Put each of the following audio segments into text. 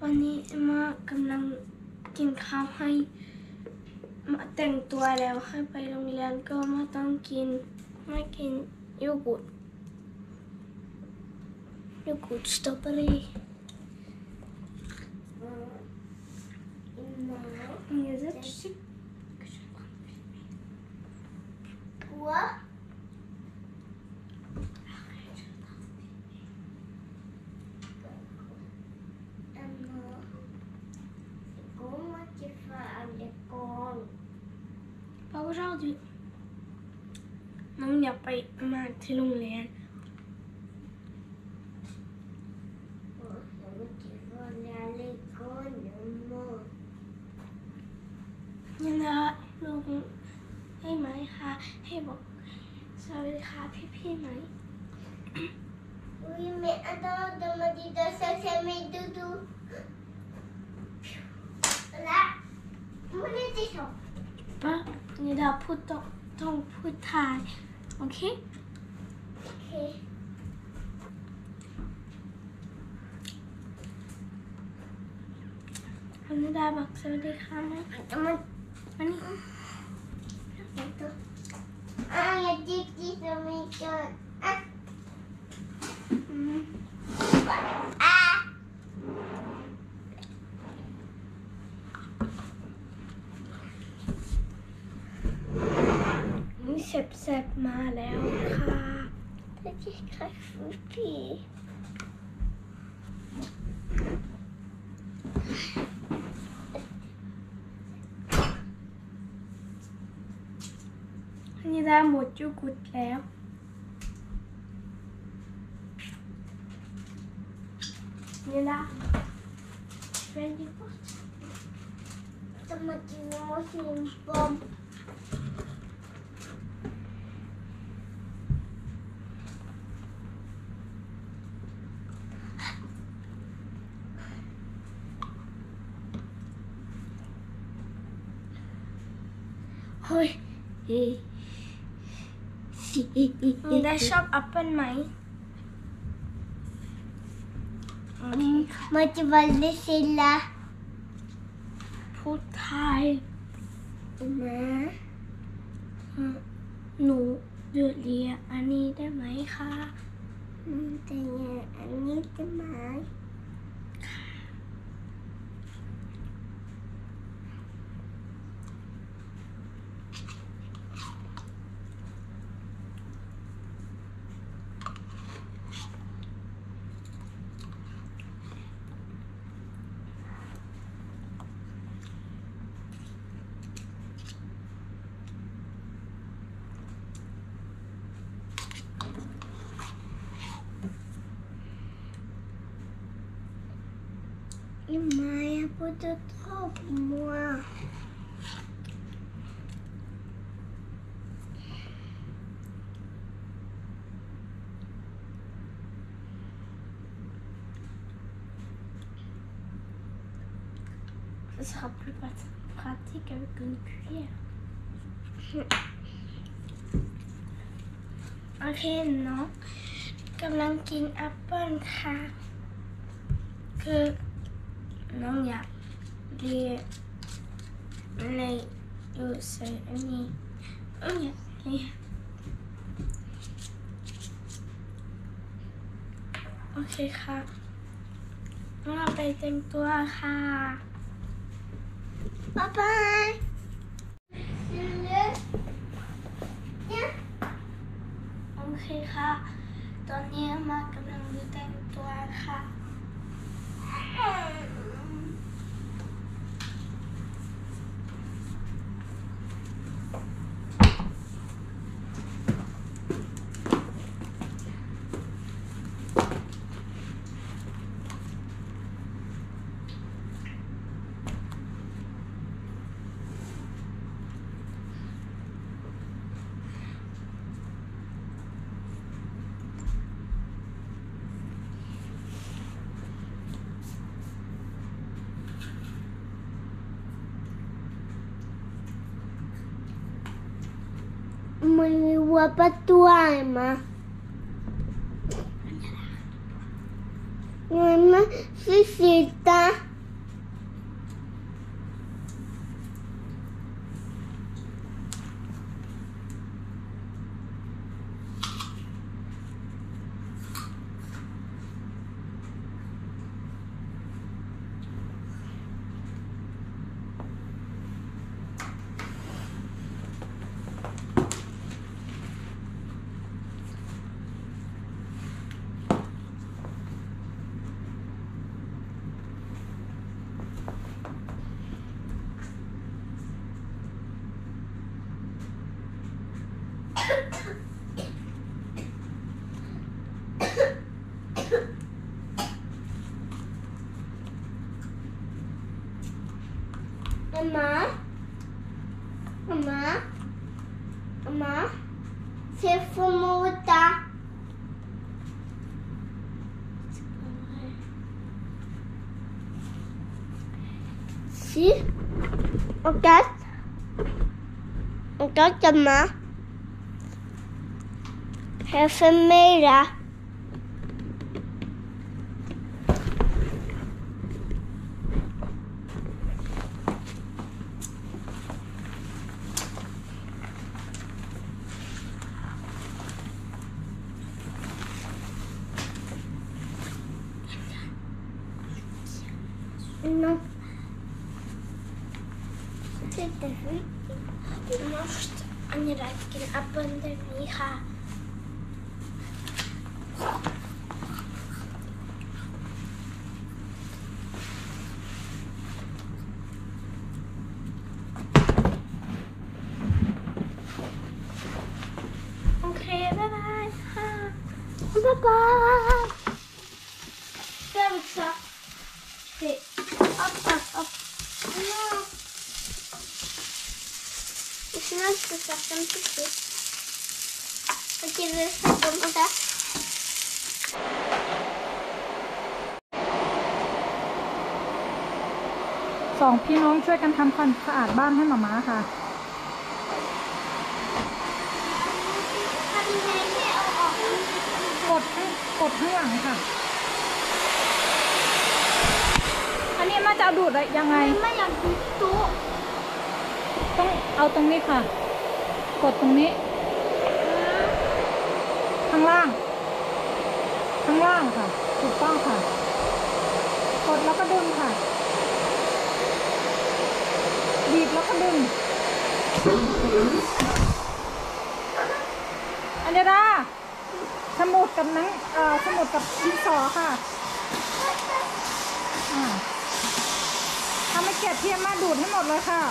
วันนี้มากำลังกินข้าวให้มาแต่งตัวแล้วให้ไปโรงเรียนก็มาต้องกินโยเกิร์ตสตรอเบอรี่น้องอยากไปมาที่โรงเรียนยังนะลุงให้ไหมคะให้บอกสวัสดีค่ะพี่ๆไหมอุ้ยแม่อันตอนเดินมาดีด้วยเซ็กซี่ไม่ดูละไม่ได้ที่สุดป้านี่เราพูดต้องพูดไทยโอเควันนี้ดาบอกสวัสดีค่ะแม่วันนี้อย่าจีบจะไม่เกิดนี่เซ็บๆมาแล้วค่ะจะจีบใครพี่นี่ได้หมดจุกุดแล้วนี่ละเฟรนดี้พอดจะมากินโมชิมบอมเฮ้ยได้ชอบแอปเปิ้ลไหมมาจิวัลลิสิละพูดไทยนะหนูเดือดเรียอันนี้ได้ไหมคะแต่เนี่ยอันนี้ได้ไหมยังไงพูดจะชอบมัวCe sera plus pratique avec une cuillère. Ok, non. กำลังกินแอปเปิ้ลค่ะคือน้องอยากเรียนในยูเซอันนี้อยากเรียนโอเคค่ะเราไปแต่งตัวค่ะบ๊ายบายโอเคค่ะตอนนี้มากำลังแต่งตัวค่ะมันมีวัวประตูไหม Mamá, visita. Mamá, você fumou, tá? Sim, o gato, mamá, é enfermeira. Non. Ты может они радки апандемиха. Okay, bye-bye. Bye-bye. Все. Ты Up. No. It's not the second piece. Okay, there's something like that. Song พี่น้องช่วยกันทำความสะอาดบ้านให้หม่าม้าค่ะกดข้างหลังค่ะมาจะเอาดูดอะไรยังไงไม่อยากดูตู้ต้องเอาตรงนี้ค่ะกดตรงนี้ข้างล่างค่ะถูกต้องค่ะกดแล้วก็ดึงค่ะบีบแล้วก็ดึงอันเดร่าสมุดกับดินสอค่ะทำให้เกล็ดเทียมมาดูดให้หมดเลยค่ะ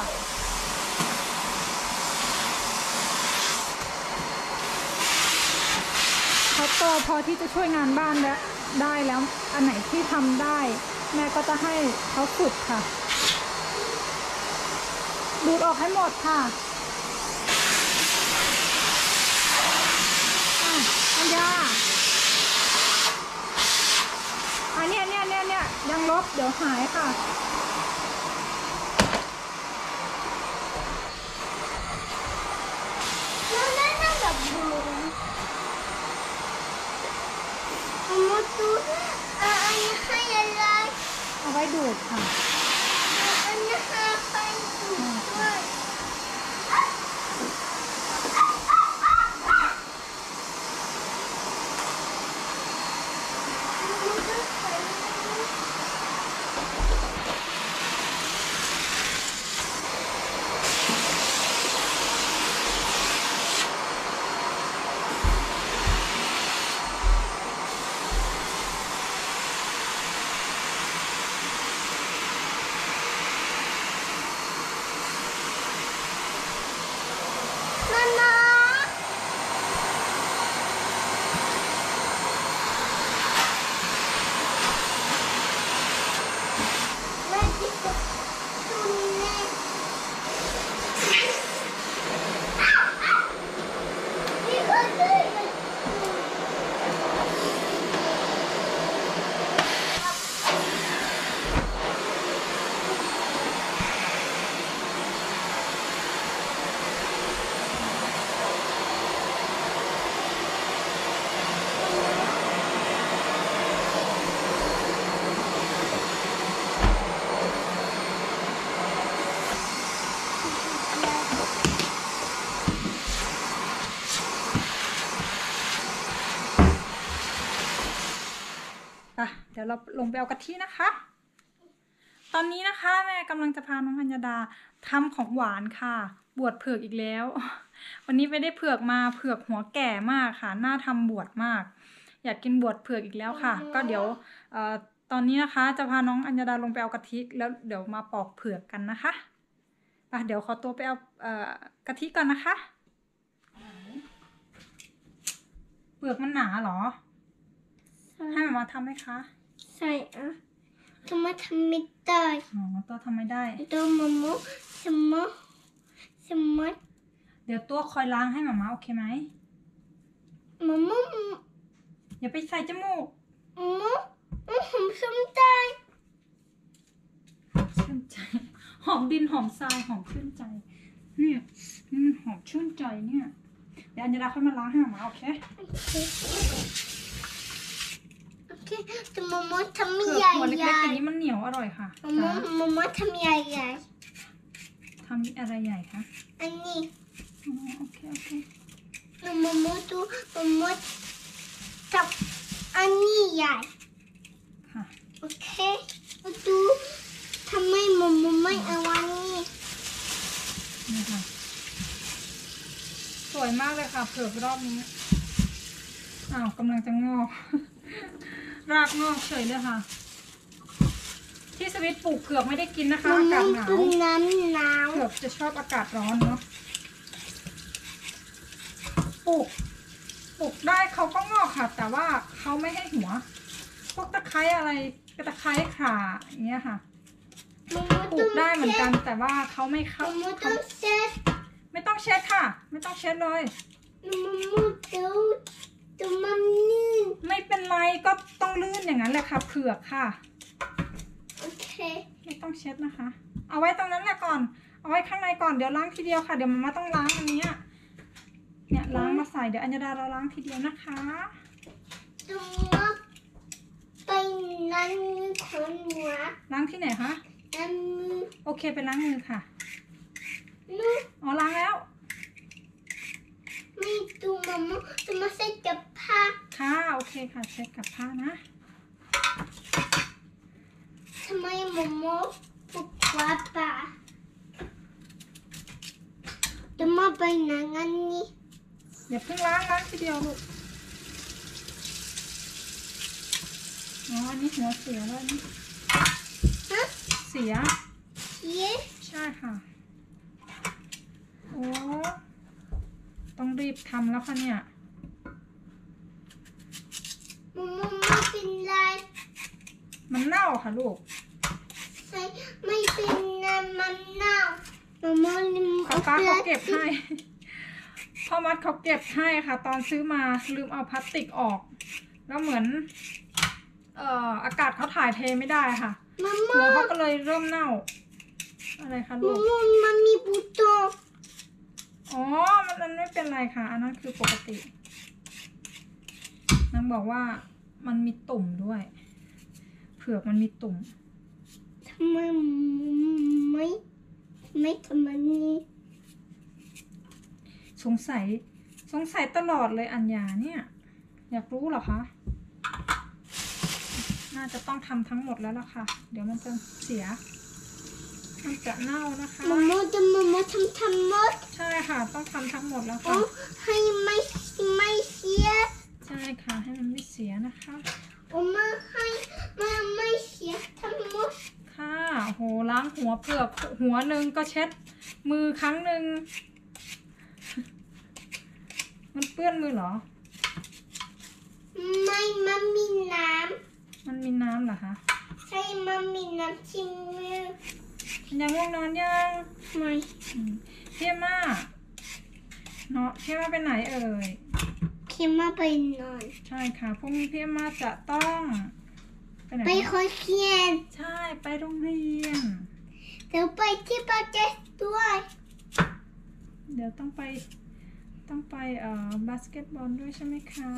เขาโตพอที่จะช่วยงานบ้านแล้วได้แล้วอันไหนที่ทำได้แม่ก็จะให้เขาฝึกค่ะดูดออกให้หมดค่ะอันยาอันนี้เนี่ยยังลบเดี๋ยวหายค่ะเอาไว้ดูดค่ะอันนี้ค่ะไปดูดด้วย ดี๋ยวเราลงไปเอากะทินะคะตอนนี้นะคะแม่กำลังจะพาน้องธัญดาทำของหวานค่ะบวชเผือกอีกแล้ววันนี้ไปได้เผือกมาเผือกหัวแก่มากค่ะน่าทำบวชมากอยากกินบวชเผือกอีกแล้วค่ะก็เดี๋ยวตอนนี้นะคะจะพาน้องอัญญาดาลงไปเอากะทิแล้วเดี๋ยวมาปอกเผือกกันนะคะไปเดี๋ยวขอตัวไปเอากะทิก่อนนะคะเปลือกมันหนาเหรอให้มาทำไหมคะใช่อะทำไมทำไม่ได้อ๋อตัวทำไม่ได้ตัวมัมมูสมมเดี๋ยวตัวคอยล้างให้มาม่าโอเคไหมมัมมูอย่าไปใส่จมูกมัมมูหอมชื่นใจชื่นใจหอมดินหอมทรายหอมชื่นใจเนี่ยมันหอมชื่นใจเนี่ยเดี๋ยวอัญญาดาค่อยมาล้างให้มาโอเคโอเคแต่มัมมูทำใหญ่ๆเล็กๆอย่างนี้มันเหนียวอร่อยค่ะมัมมูทำใหญ่ๆทำอะไรใหญ่คะอันนี้โอเคโอเคมัมมูจับอันนี้ใหญ่ค่ะโอเคดูทำไมมัมมูไม่เอาอันนี้นี่ค่ะสวยมากเลยค่ะเผือกรอบนี้อ้าวกำลังจะงอกรากงอกเฉยเลยค่ะที่สวิตปลูกเผือกไม่ได้กินนะคะอากาศหนาวเผือกจะชอบอากาศร้อนเนาะปลูกได้เขาก็งอกค่ะแต่ว่าเขาไม่ให้หัวพวกตะไคร้อะไรตะไคร้ขาอย่างเงี้ยค่ะปลูกได้เหมือนกันแต่ว่าเขาไม่เข้าไม่ต้องเช็ดค่ะไม่ต้องเช็ดเลยไม่เป็นไรก็ต้องลื่นอย่างนั้นแหละค่ะเผือกค่ะไม่ต้องเช็ดนะคะเอาไว้ตรงนั้นแหละก่อนเอาไว้ข้างในก่อนเดี๋ยวล้างทีเดียวค่ะเดี๋ยวมาต้องล้างอันนี้เนี่ยล้างมาใส่เดี๋ยวอัญญาดาเราล้างทีเดียวนะคะตรงนี้ไปล้างมือคนหัวล้างที่ไหนคะล้างมือโอเคไปล้างมือค่ะอ๋อล้างแล้วไม่ดูมัมมูจะมาเช็ดกับผ้าค่ะโอเคค่ะเช็ดกับผ้านะทำไมมัมมูปุกวาปะจะมาไปไหนงั้นนี่อย่าเพิ่งล้างทีเดียวลูกอ๋ออันนี้หัวเสียแล้วนี่ฮะเสียใช่ค่ะโอ้ต้องรีบทำแล้วค่ะเนี่ยมัมมูไม่เป็นไรมันเน่าค่ะลูกไม่เป็นน้ำมันเน่าป้าเขาเก็บให้พ่อมัดเขาเก็บให้ค่ะตอนซื้อมาลืมเอาพลาสติกออกแล้วเหมือนอากาศเขาถ่ายเทไม่ได้ค่ะหัวเขาก็เลยเริ่มเน่าอะไรคะลูกมันมีบุตโตอ๋อมันไม่เป็นไรค่ะอันนั้นคือปกตินางบอกว่ามันมีตุ่มด้วยเผือกมันมีตุ่มทำไมไม่ทำมันนี่สงสัยตลอดเลยอัญญาเนี่ยอยากรู้เหรอคะน่าจะต้องทำทั้งหมดแล้วล่ะค่ะเดี๋ยวมันจะเสียมันจะเน่านะคะมัมมูทำหมดใช่ค่ะต้องทำทั้งหมดแล้วค่ะให้ไม่เสียใช่ค่ะให้มันไม่เสียนะคะโอ้มาให้มาไม่เสียทั้งหมดค่ะโหล้างหัวเผือกหัวหนึ่งก็เช็ดมือครั้งหนึ่งมันเปื้อนมือเหรอไม่มันมีน้ำมันมีน้ำเหรอคะใช่มันมีน้ำชิมมือยังง่วงนอนยังไม่เพี้ยมาเนาะเพี้ยมาไปไหนเอ่ยเพียม่าไปนอนใช่ค่ะพรุ่งนี้เพียม่าจะต้องไปโรงเรียนใช่ไปโรงเรียนเดี๋ยวไปที่บาสเกตด้วยเดี๋ยวต้องไปบาสเกตบอลด้วยใช่ไหมคะ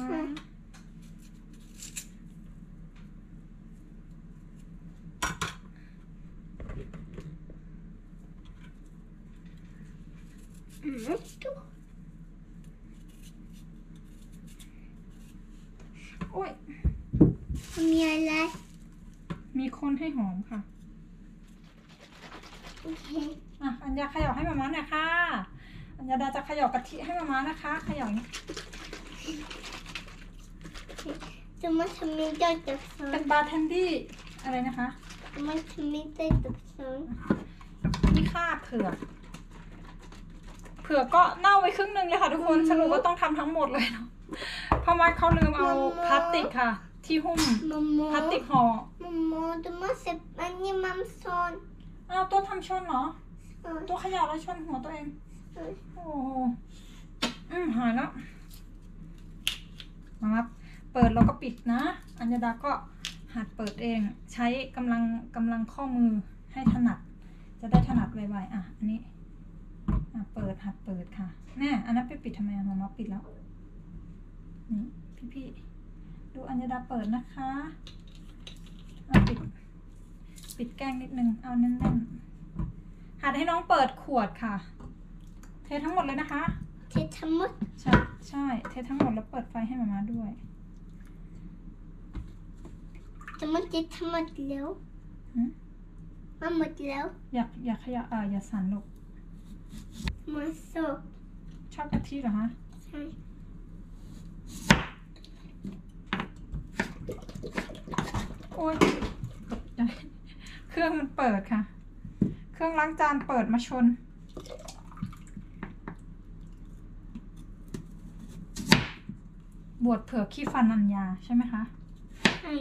โอ้ยมีอะไร ให้หอมค่ะโอเคอ่ะอัญญาเขย่าให้มาม่าหน่อยค่ะอัญญาจะเขย่ากะทิให้มาม่านะคะเขย่าจะมาทำนี้ได้จากซอสเป็นบาร์เทนดี้อะไรนะคะจะมาทำนี้ได้จากซอสนี่ค่ะเผือกก็เน่าไปครึ่งนึงเลยค่ะทุกคนสรุปว่าต้องทำทั้งหมดเลยเนาะเพราะว่าเขาลืมเอาพลาสติกค่ะที่หุ้มพลาสติกห่อจะมาเสร็จอันนี้มัมซอนอ้าวตัวทำชนเหรอตัวเขย่าแล้วชนหัวตัวเองโอ้โหหายแล้วมาครับเปิดแล้วก็ปิดนะอัญญาดาก็หัดเปิดเองใช้กำลังข้อมือให้ถนัดจะได้ถนัดไวๆอ่ะอันนี้เปิดหัดเปิดค่ะแน่อันนั้นไปปิดทำไมอ่ะมาปิดแล้วนี่พี่ๆดูอัญญาดาเปิดนะคะปิดแกงนิดนึงเอาแน่นๆหัดให้น้องเปิดขวดค่ะเททั้งหมดเลยนะคะเททั้งหมดใช่เททั้งหมดแล้วเปิดไฟให้มาม่าด้วยจะมันเททั้งหมดแล้วมันหมดแล้วอยากขยะอย่าสั่นลูกมาสดชอบกะทิเหรอคะใช่โอ๊ยเครื่องมันเปิดค่ะเครื่องล้างจานเปิดมาชนบวชเผือกขี้ฟันอัญญาใช่ไหมคะใช่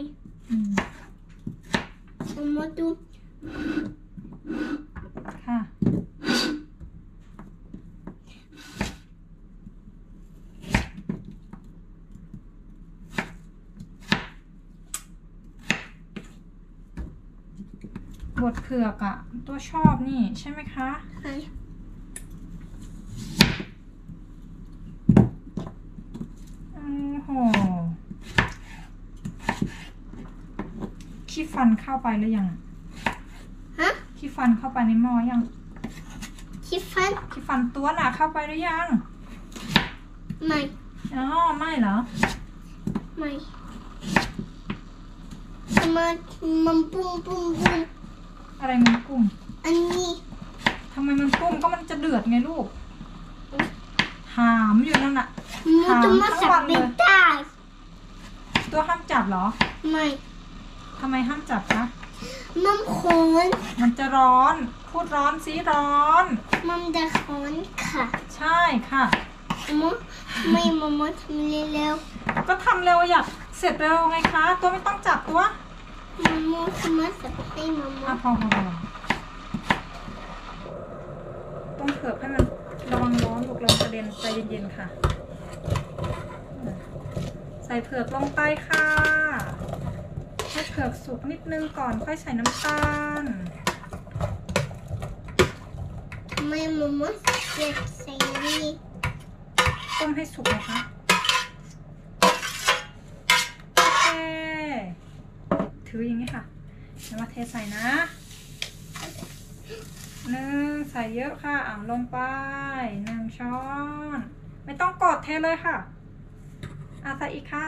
มาดูค่ะบดเผือกอ่ะตัวชอบนี่ใช่ไหมคะใช่โหขี้ฟันเข้าไปหรือยังฮะขี้ฟันเข้าไปในหม้อยังขี้ฟันตัวน่ะเข้าไปหรือยังไม่อ๋อไม่เหรอไม่มันปุ้มอะไรมันกุ้มอันนี้ทำไมมันกุ้มก็มันจะเดือดไงลูกหามอยู่นั่นน่ะหามทั้งวันเลยตัวห้ามจับเหรอไม่ทำไมห้ามจับคะมันร้อนมันจะร้อนพูดร้อนสิร้อนมันจะร้อนค่ะใช่ค่ะไม่มดทำเร็วๆก็ทำเร็วอยากเสร็จเร็วไงคะตัวไม่ต้องจับตัวมัมมูทำมาสับให้มัมมูพอต้องเผือกให้มันระวังร้อนลูกเรากระเด็นใจเย็นๆค่ะใส่เผือกลงไปค่ะให้เผือกสุกนิดนึงก่อนค่อยใส่น้ำตาลไม่มัมมูเก็บใส่นี่ต้มให้สุกนะคะถืออย่างนี้ค่ะแล้วมาเทใส่นะ1ใส่เยอะค่ะอ่ะลงไป1ช้อนไม่ต้องกดเทเลยค่ะอ่ะใส่อีกค่ะ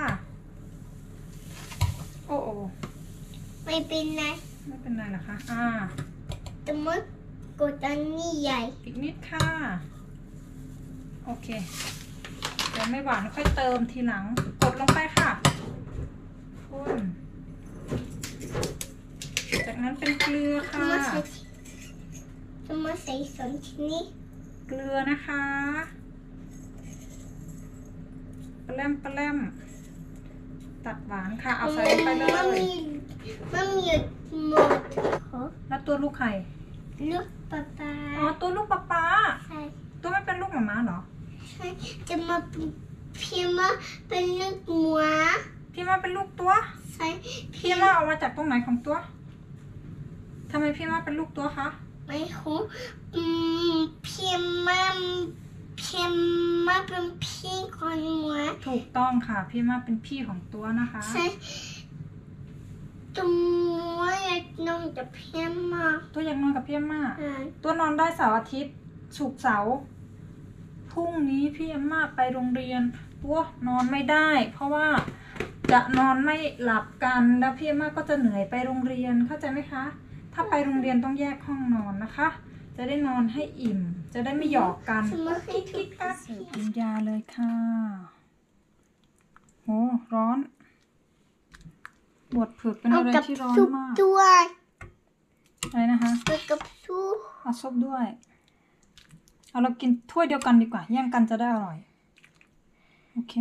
โอ้โหไม่เป็นไรไม่เป็นไรหรอคะอ่ะสมมติกดอันนี้ใหญ่อีกนิดค่ะโอเคเดี๋ยวไม่หวานค่อยเติมทีหลังกดลงไปค่ะคุณจากนั้นเป็นเกลือค่ะจะมาใส่สองชิ้นนี้เกลือนะคะแปลมตัดหวานค่ะเอาใส่ไปเลยมันมีหมดแล้วตัวลูกไข่ลูกปลาอ๋อตัวลูกปลาใช่ตัวไม่เป็นลูกหมาเหรอใช่จะมาพี่มาเป็นลูกหมาพี่มาเป็นลูกตัวใช่พี่มาออกมาจากตรงไหนของตัวทำไมพี่มาเป็นลูกตัวคะไม่รู้พี่มาเป็นพี่ของหัวถูกต้องค่ะพี่มาเป็นพี่ของตัวนะคะใช่ตัวอยากนอนกับพี่มาตัวอยากนอนกับพี่มาตัวนอนได้เสาร์อาทิตย์ศุกร์เสาร์พรุ่งนี้พี่มาไปโรงเรียนตัวนอนไม่ได้เพราะว่า จะนอนไม่หลับกันแล้วพี่มากก็จะเหนื่อยไปโรงเรียนเข้าใจไหมคะถ้าไปโรงเรียนต้องแยกห้องนอนนะคะจะได้นอนให้อิ่มจะได้ไม่หยอกกันกินยาเลยค่ะโอ้ร้อนบวชเผือกเป็นอะไรที่ร้อนมากด้วยอะไรนะคะกับซุปเอาซุปด้วยเอาเรากินถ้วยเดียวกันดีกว่าแย่งกันจะได้อร่อยโอเค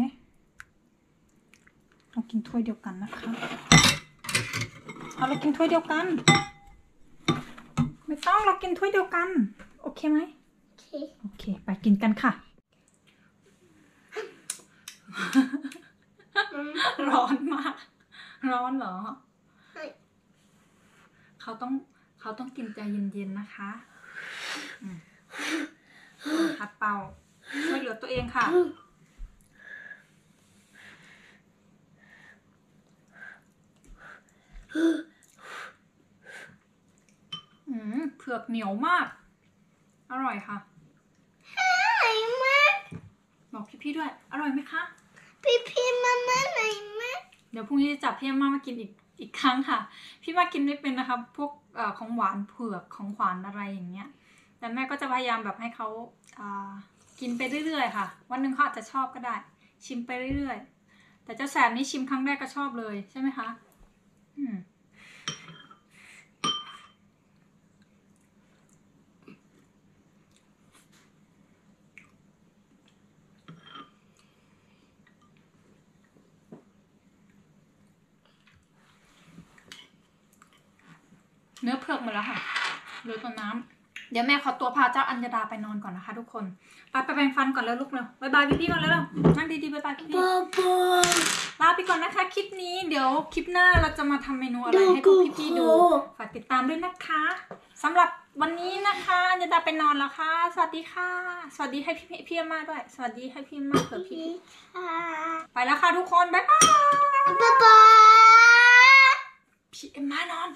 เรากินถ้วยเดียวกันนะคะเอาเรากินถ้วยเดียวกันไม่ต้องเรากินถ้วยเดียวกันโอเคไหมโอเคโอเคไปกินกันค่ะร้อนมากร้อนเหรอเขาต้องกินใจเย็นๆนะคะหัดเป่าช่วยเหลือตัวเองค่ะเผือกเหนียวมากอร่อยค่ะอร่อยมากบอกพี่ๆด้วยอร่อยไหมคะพี่มาม่าไหนแม่เดี๋ยวพรุ่งนี้จะจับพี่มามากินอีกครั้งค่ะพี่มากินไม่เป็นนะคะพวกของหวานเผือกของหวานอะไรอย่างเงี้ยแต่แม่ก็จะพยายามแบบให้เขากินไปเรื่อยๆค่ะวันหนึ่งเขาอาจจะชอบก็ได้ชิมไปเรื่อยๆแต่เจ้าแสบนี่ชิมครั้งแรกก็ชอบเลยใช่ไหมคะเนื้อเผือกหมดแล้วค่ะเหลือตัวน้ำเดี๋ยวแม่ขอตัวพาเจ้าอัญญดาไปนอนก่อนนะคะทุกคนไปแปรงฟันก่อนแล้วลูกเร็วบายบายพี่ๆก่อนแล้วนั่งดีๆบายบายพี่ๆลาไปก่อนนะคะคลิปนี้เดี๋ยวคลิปหน้าเราจะมาทำเมนูอะไรให้พวกพี่ๆดูฝากติดตามด้วยนะคะสำหรับวันนี้นะคะอัญญดาไปนอนแล้วค่ะสวัสดีค่ะสวัสดีให้พี่ๆมาด้วยสวัสดีให้พี่มาเผื่อพี่ไปแล้วค่ะทุกคนบายบายพี่เอ็มมานอน